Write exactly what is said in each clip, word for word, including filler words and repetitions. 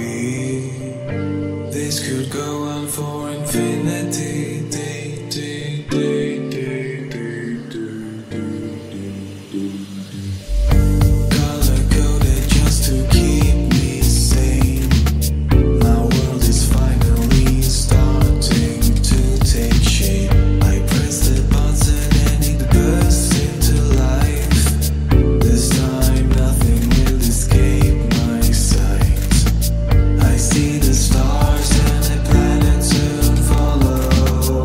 be. This could go on for infinity. Day, day, day, day, day, day, day, day, day. Color coded just to keep me sane. My world is finally starting to take shape. I press the button and it bursts into life. This time nothing will escape my sight. I see the stars. The planet to follow.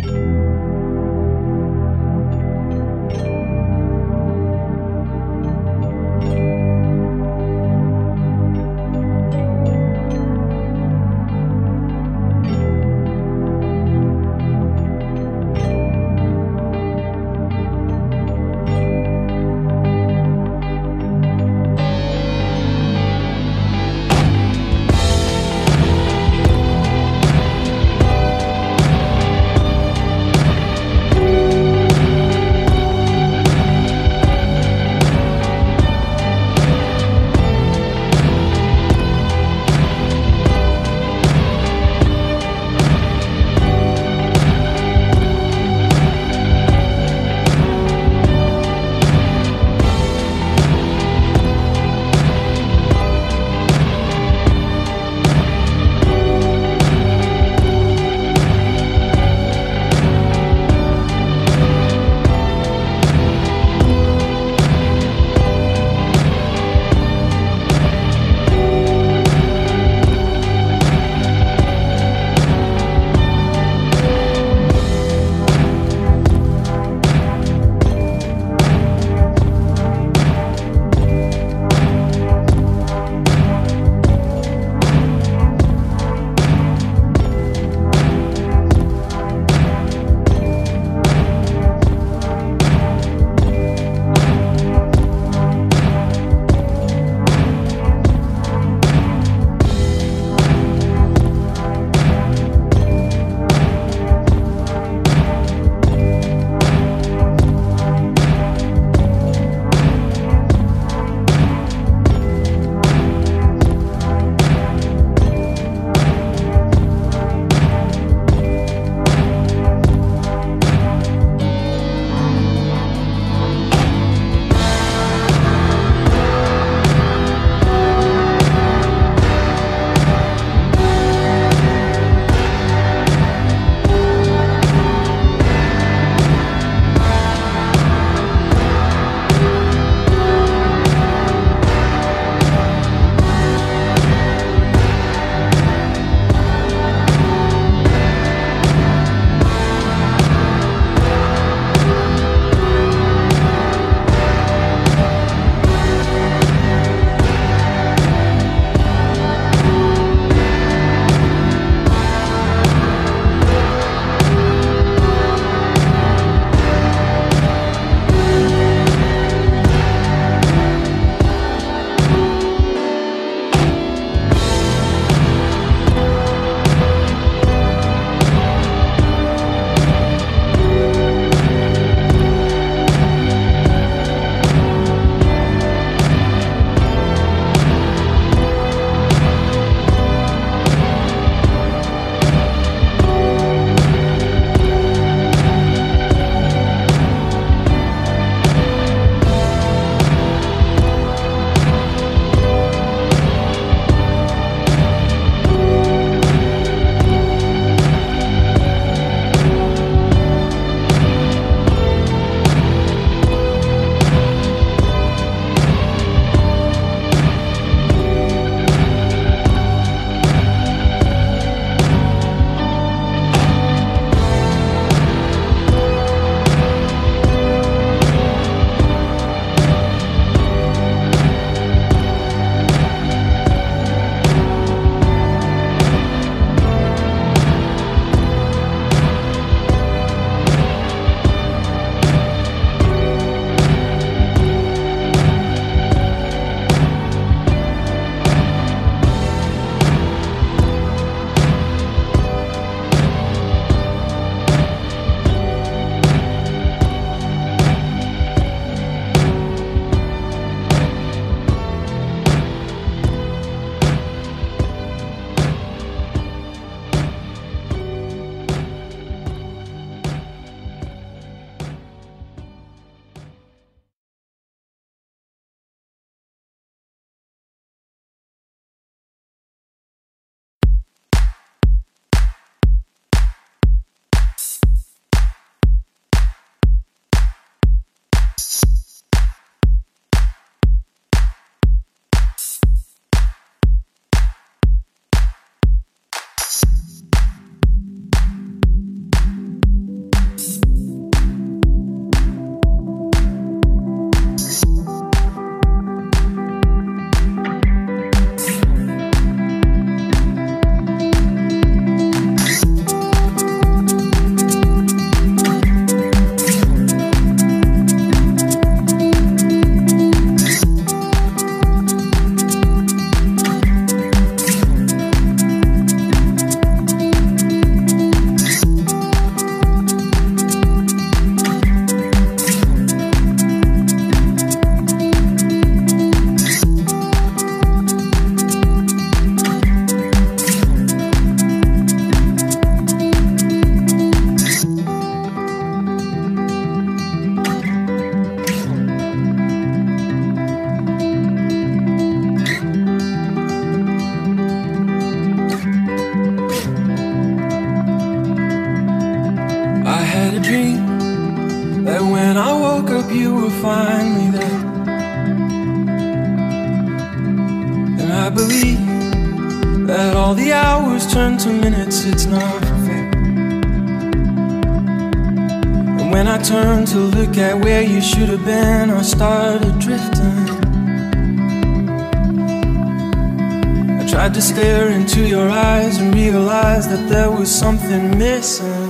You. had a dream that when I woke up you were finally there. And I believe that all the hours turn to minutes, it's not fair. And when I turned to look at where you should have been, I started drifting. Tried to stare into your eyes and realize that there was something missing.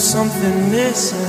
Something missing.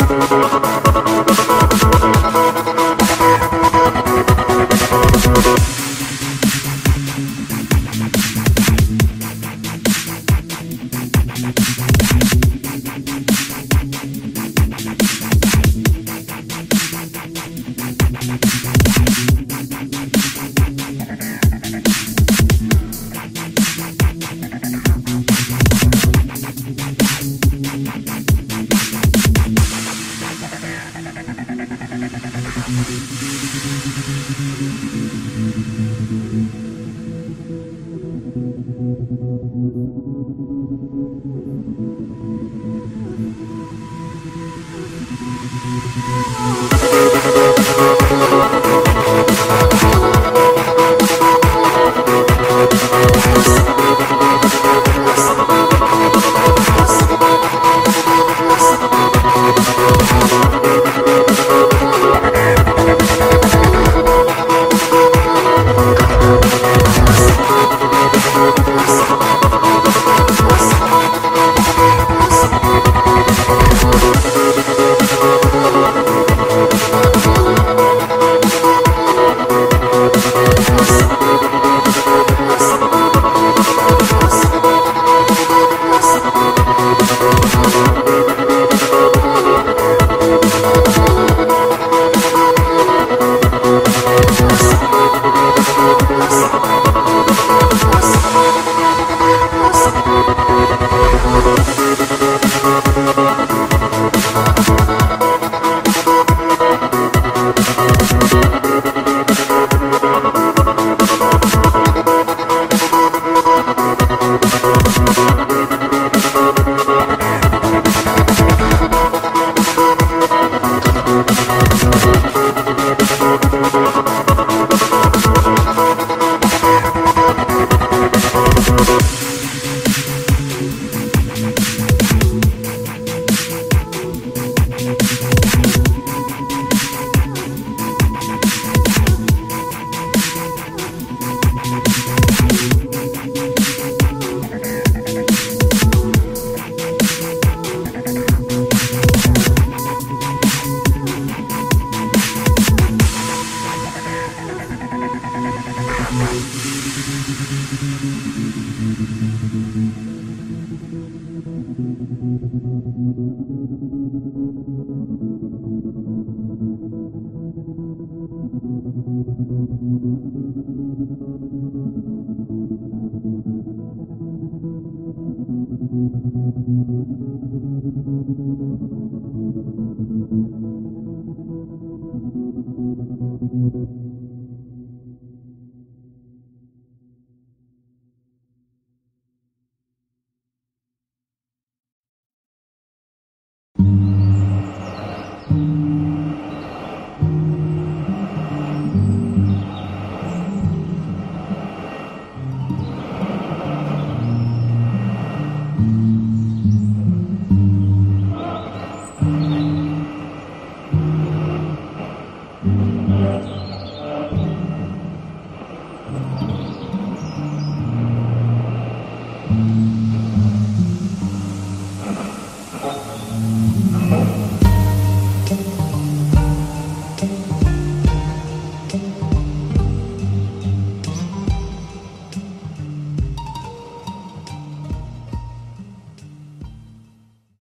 You.